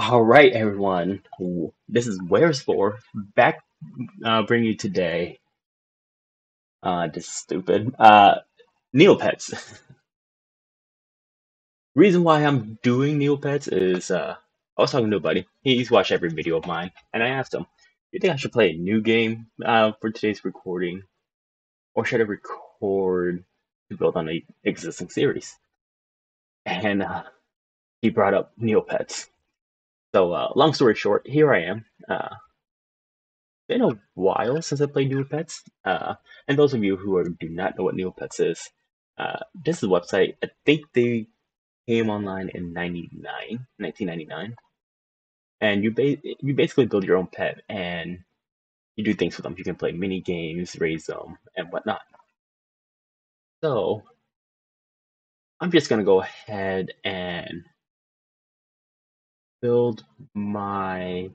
Alright everyone, this is Where's For, back bring you today, this is stupid, Neopets. Reason why I'm doing Neopets is, I was talking to a buddy, he's watched every video of mine, and I asked him, do you think I should play a new game for today's recording, or should I record to build on an existing series? And he brought up Neopets. So, long story short, here I am. Been a while since I played Neopets. And those of you who do not know what Neopets is, this is a website. I think they came online in 1999. And you basically build your own pet, and you do things with them. You can play mini games, raise them, and whatnot. So, I'm just going to go ahead and build my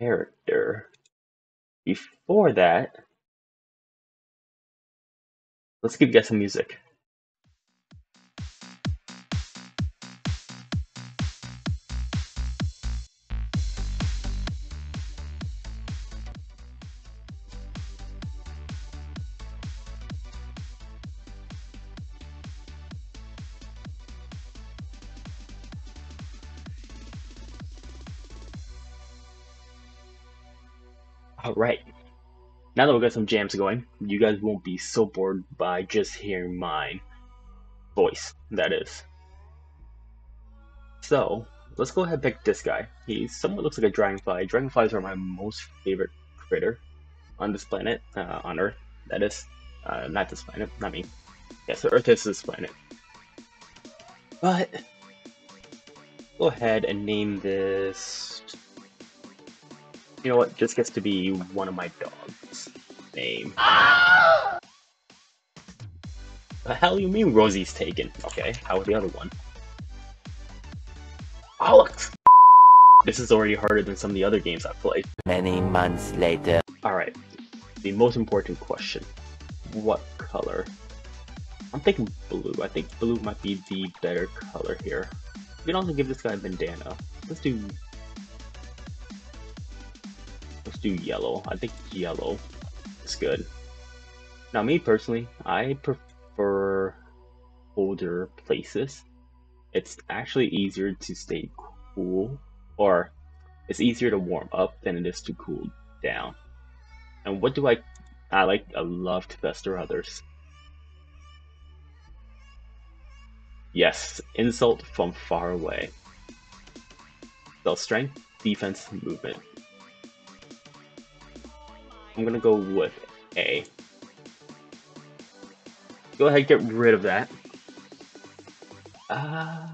character. Before that, let's give you guys some music. Alright, now that we've got some jams going, you guys won't be so bored by just hearing my voice, that is. So, let's go ahead and pick this guy. He somewhat looks like a dragonfly. Dragonflies are my most favorite critter on this planet, on Earth, that is. Not this planet, not me. Yes, so Earth is this planet. But, go ahead and name this... You know what? Just gets to be one of my dogs. Name. Ah! The hell you mean Rosie's taken? Okay, how about the other one? Alex! This is already harder than some of the other games I've played. Many months later. Alright, the most important question. What color? I'm thinking blue. I think blue might be the better color here. You can also give this guy a bandana. Let's do yellow. I think yellow is good. Now me personally, I prefer colder places. It's actually easier to stay cool, or it's easier to warm up than it is to cool down. And what do I love to pester others. Yes, insult from far away. So strength, defense, movement. I'm gonna go with A. Go ahead, get rid of that. I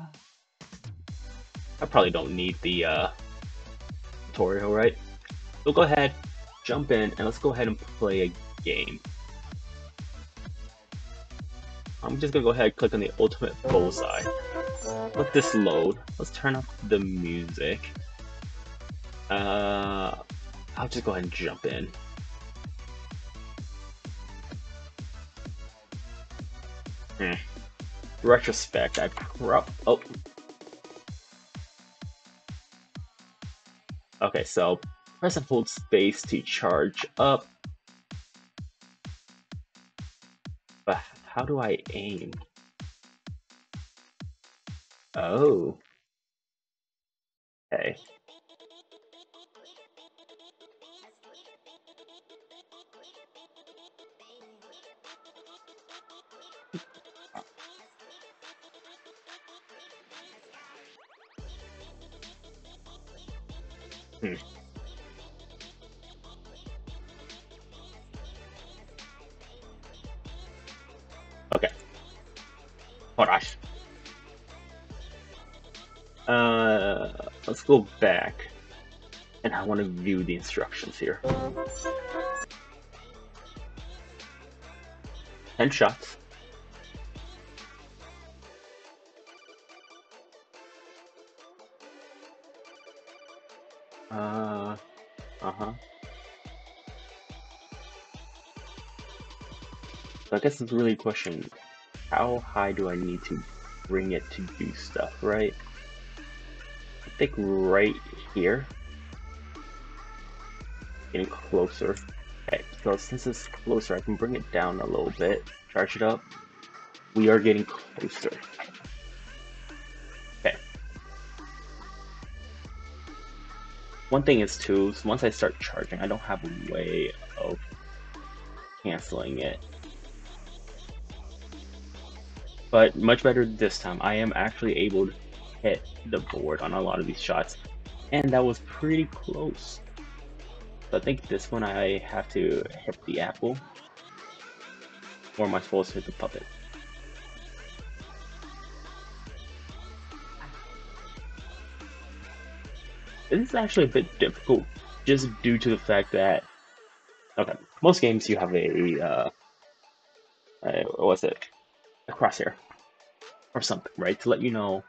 probably don't need the tutorial, right? So go ahead, jump in, and let's go ahead and play a game. I'm just gonna go ahead and click on the Ultimate Bullseye. Let this load. Let's turn off the music. I'll just go ahead and jump in. Retrospect, I prop. Oh. Okay, so press and hold space to charge up. But how do I aim? Oh. Okay. Okay. Hold on. Let's go back, and I want to view the instructions here. 10 shots. So I guess it's really a question, how high do I need to bring it to do stuff, right? think right here. Getting closer. Okay, so since it's closer, I can bring it down a little bit. Charge it up. We are getting closer. Okay. One thing is too, so once I start charging, I don't have a way of canceling it. But much better this time. I am actually able to hit the board on a lot of these shots. And that was pretty close. So I think this one I have to hit the apple. Or am I supposed to hit the puppet? This is actually a bit difficult just due to the fact that, okay, most games you have a crosshair or something, right, to let you know,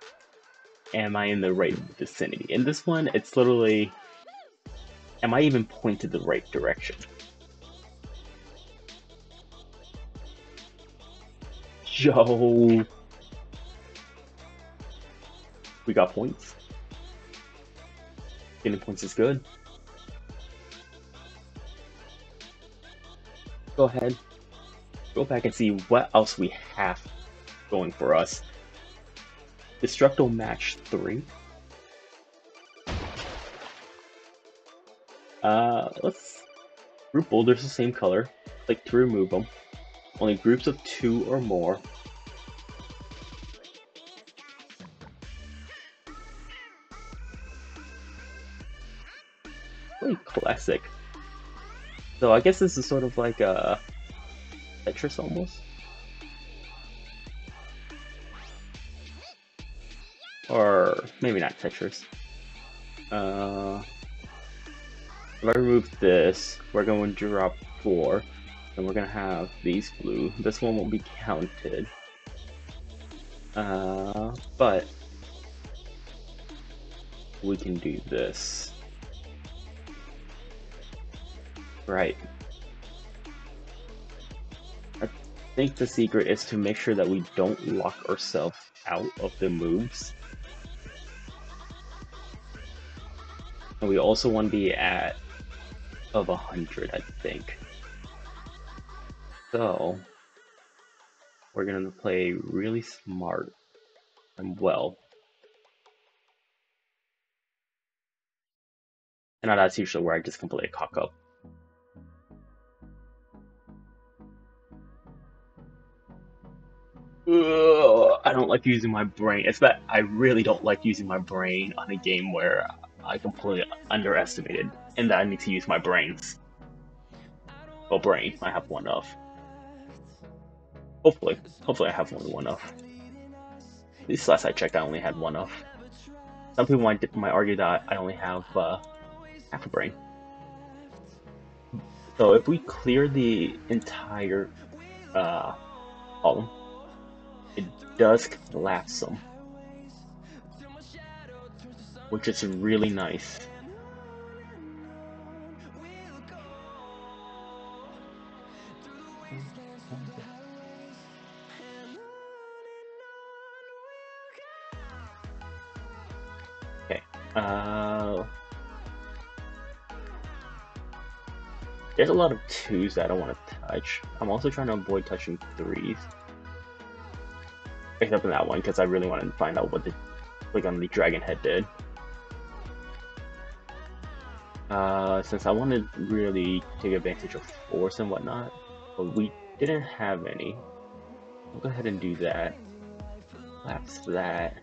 am I in the right vicinity? In this one, it's literally, am I even pointed the right direction? Yo! We got points. Getting points is good. Go ahead. Go back and see what else we have going for us. Destructo Match 3. Let's group boulders the same color. Click to remove them. Only groups of 2 or more. Really classic. So I guess this is sort of like a Tetris almost, or maybe not Tetris. If I remove this, we're going to drop 4, and we're going to have these blue. This one won't be counted, but we can do this, right? I think the secret is to make sure that we don't lock ourselves out of the moves. And we also want to be at of 100, I think. So we're gonna play really smart and well. And that's usually where I just completely cock up. Ugh, I don't like using my brain. It's that I really don't like using my brain on a game where I completely underestimated and that I need to use my brains. Well, brain, I have one of. Hopefully I have only one of. At least last I checked, I only had one of. Some people might argue that I only have half a brain. So if we clear the entire column, it does collapse them, which is really nice. Okay, there's a lot of 2s that I don't want to touch. I'm also trying to avoid touching 3s. Except in that one, because I really wanted to find out what the click on the dragon head did. Since I wanted to really take advantage of force and whatnot, but we didn't have any. I'll go ahead and do that. Collapse that.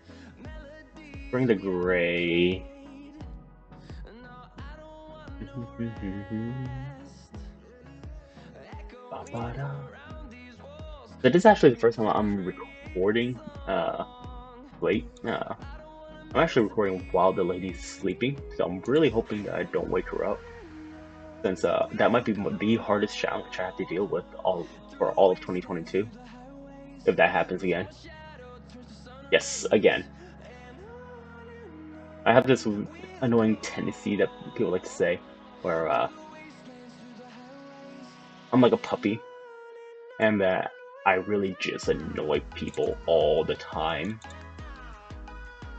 Bring the gray. So this is actually the first time I'm recording late. I'm actually recording while the lady's sleeping, so I'm really hoping that I don't wake her up, since that might be the hardest challenge I have to deal with all of 2022 if that happens again. Yes, again. I have this annoying tendency that people like to say where I'm like a puppy and that I really just annoy people all the time,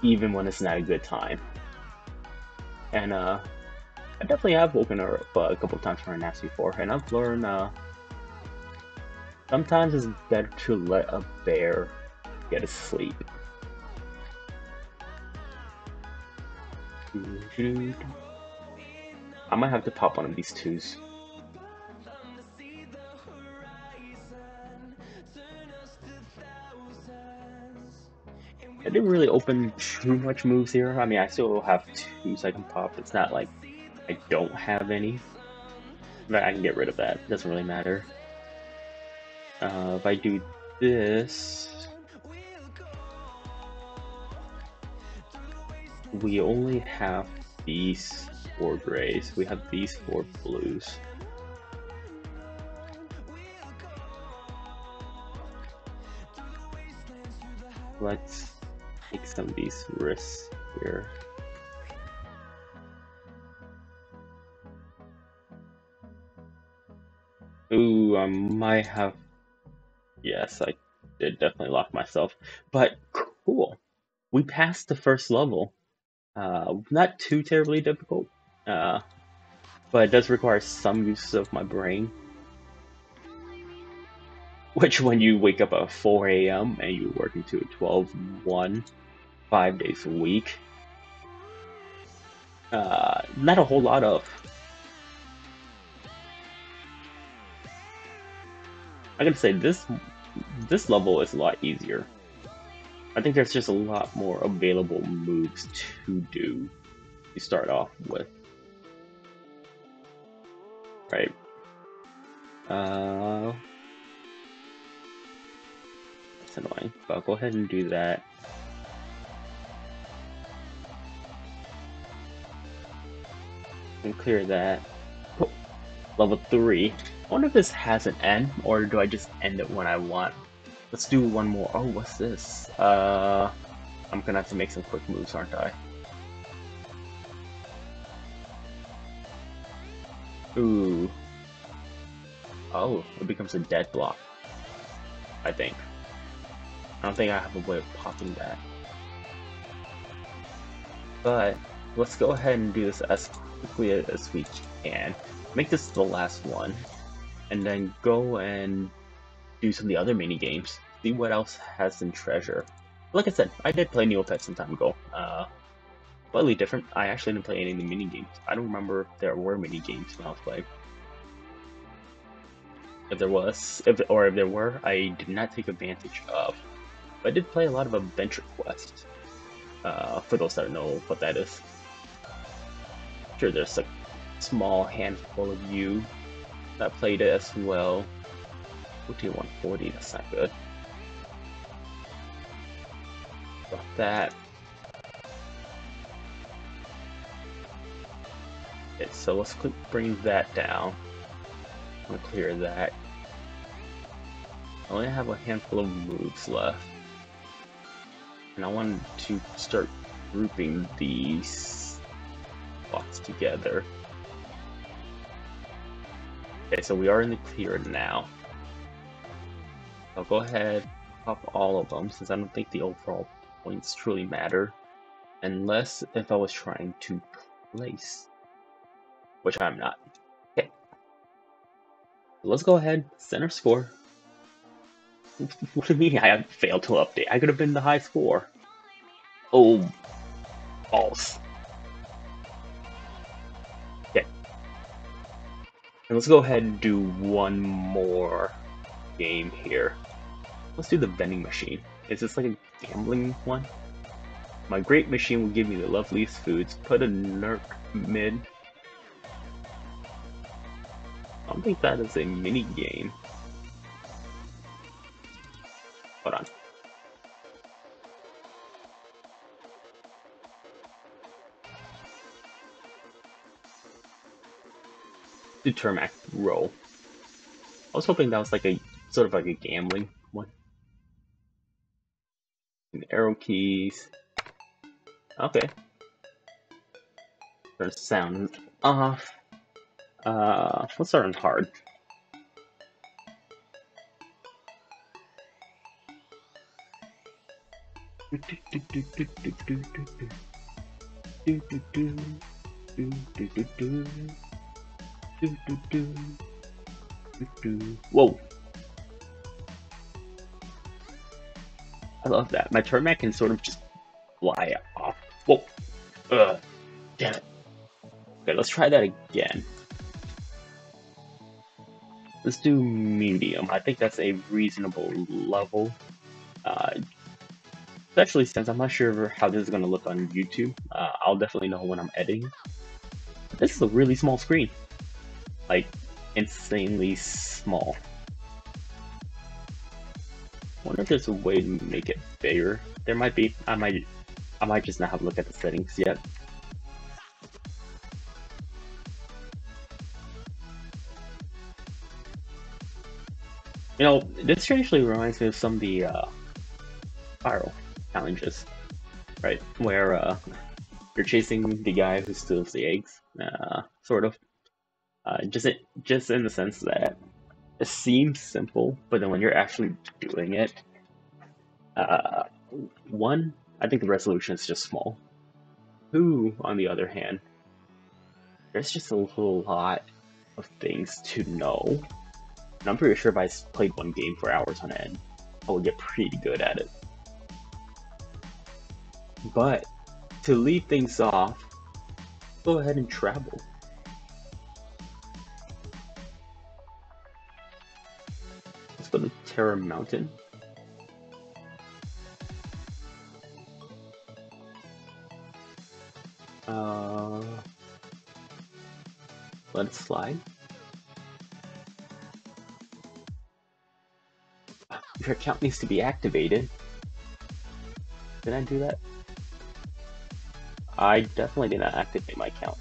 even when it's not a good time. And I definitely have woken her up a couple times from her naps before, and I've learned sometimes it's better to let a bear get to sleep. I might have to pop one of these twos. I didn't really open too much moves here. I mean, I still have twos I can pop. It's not like I don't have any. But I can get rid of that. It doesn't really matter. If I do this, we only have these 4 grays. We have these 4 blues. Let's take some of these risks here. Ooh, I might have. Yes, I did definitely lock myself, but cool. We passed the first level. Not too terribly difficult, but it does require some use of my brain. Which, when you wake up at 4 a.m. and you work until 12-1, 5 days a week, not a whole lot of. I gotta say, this level is a lot easier. I think there's just a lot more available moves to do to start off with. Right. That's annoying, but I'll go ahead and do that. And clear that. Oh, level 3. I wonder if this has an end, or do I just end it when I want? Let's do one more. Oh, what's this? I'm gonna have to make some quick moves, aren't I? Ooh. Oh, it becomes a dead block. I think. I don't think I have a way of popping that. But let's go ahead and do this as quickly as we can. Make this the last one. And then go and do some of the other mini games. See what else has in treasure. Like I said, I did play Neopets some time ago. Slightly different. I actually didn't play any of the mini games. I don't remember if there were mini games when I was playing. If there was, if there were, I did not take advantage of. But I did play a lot of adventure quests. For those that don't know what that is, I'm sure there's a small handful of you that played it as well. What do you want? 40? That's not good. Got that. Okay, so let's bring that down. I'm gonna clear that. I only have a handful of moves left. And I wanted to start grouping these blocks together. Okay, so we are in the clear now. I'll go ahead, pop all of them, since I don't think the overall points truly matter. Unless if I was trying to place. Which I'm not. Okay. Let's go ahead, center score. What do you mean I failed to update? I could have been the high score. Oh, balls. Okay. And let's go ahead and do one more game here. Let's do the vending machine. Is this like a gambling one? My great machine will give me the loveliest foods. Put a nerf mid. I don't think that is a mini game. Hold on. Do Termac roll. I was hoping that was like a sort of like a gambling one. And arrow keys. Okay. Turn sound off. Let's start on hard. do do do do do do do do do. Whoa! I love that. My tarmac can sort of just fly off. Whoa! Ugh! Damn it! Okay, let's try that again. Let's do medium. I think that's a reasonable level. Especially since I'm not sure how this is going to look on YouTube. I'll definitely know when I'm editing. This is a really small screen. Like, insanely small. I wonder if there's a way to make it bigger. There might be. I might just not have a look at the settings yet. You know, this strangely reminds me of some of the Spyro challenges, right? Where you're chasing the guy who steals the eggs, sort of. Just in the sense that it seems simple, but then when you're actually doing it, one, I think the resolution is just small. Two, on the other hand, there's just a whole lot of things to know. And I'm pretty sure if I played one game for hours on end, I would get pretty good at it. But to leave things off, go ahead and travel. Let's go to Terror Mountain. Let it slide. If your account needs to be activated, did I do that? I definitely did not activate my account.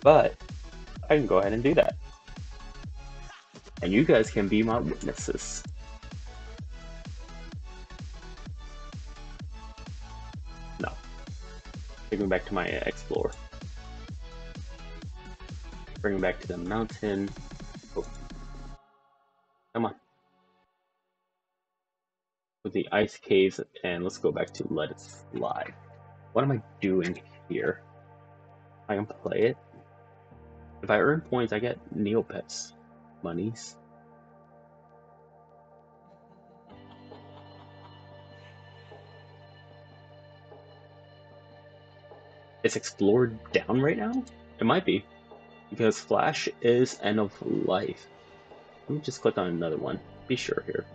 But I can go ahead and do that. And you guys can be my witnesses. No. Take me back to my Explorer. Bring me back to the mountain. Come on. With the ice caves, and let's go back to Let It Slide. What am I doing here? I can play it. If I earn points, I get Neopets monies. It's explored down right now? It might be. Because Flash is end of life. Let me just click on another one. Be sure here.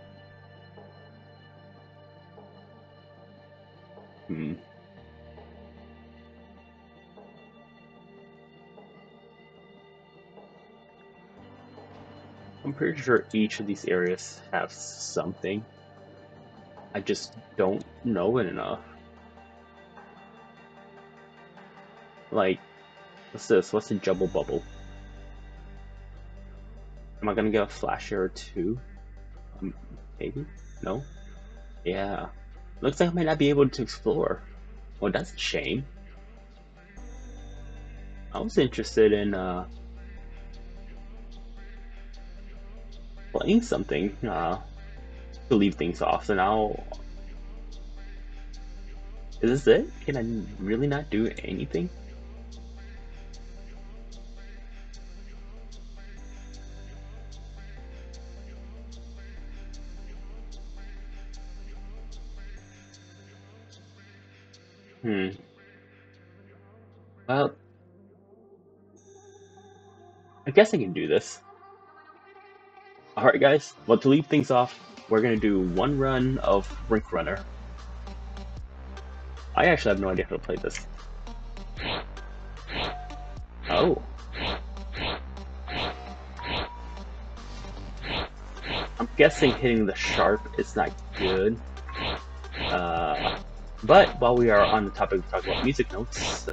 I'm pretty sure each of these areas have something. I just don't know it enough. Like, what's this? What's the Jumble Bubble? Am I gonna get a flasher or two? Maybe? No? Yeah. Looks like I might not be able to explore. Well, that's a shame. I was interested in playing something to leave things off, so now... Is this it? Can I really not do anything? Well, I guess I can do this. Alright guys, well, to leave things off, we're gonna do one run of Brink Runner. I actually have no idea how to play this. Oh. I'm guessing hitting the sharp is not good. But while we are on the topic of talking about music notes,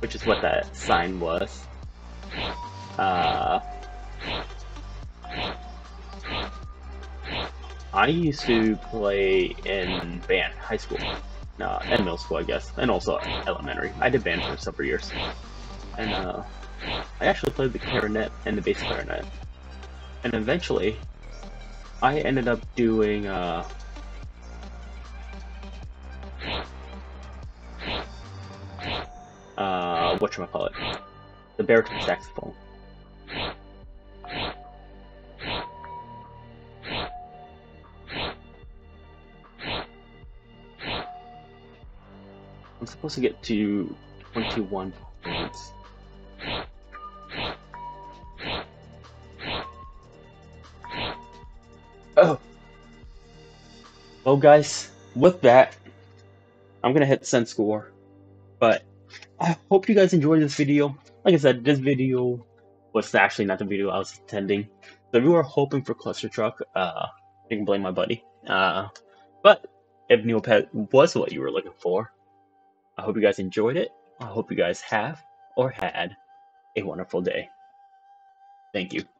which is what that sign was, I used to play in band, high school, and middle school, I guess, and also elementary. I did band for several years, and I actually played the clarinet and the bass clarinet, and eventually, I ended up doing whatchamacallit, the baritone saxophone. I'm supposed to get to 21 points. Oh! Well guys, with that, I'm gonna hit send score. But I hope you guys enjoyed this video. Like I said, this video was actually not the video I was intending. So if you were hoping for Cluster Truck, you can blame my buddy. But if Neopet was what you were looking for, I hope you guys enjoyed it. I hope you guys have or had a wonderful day. Thank you.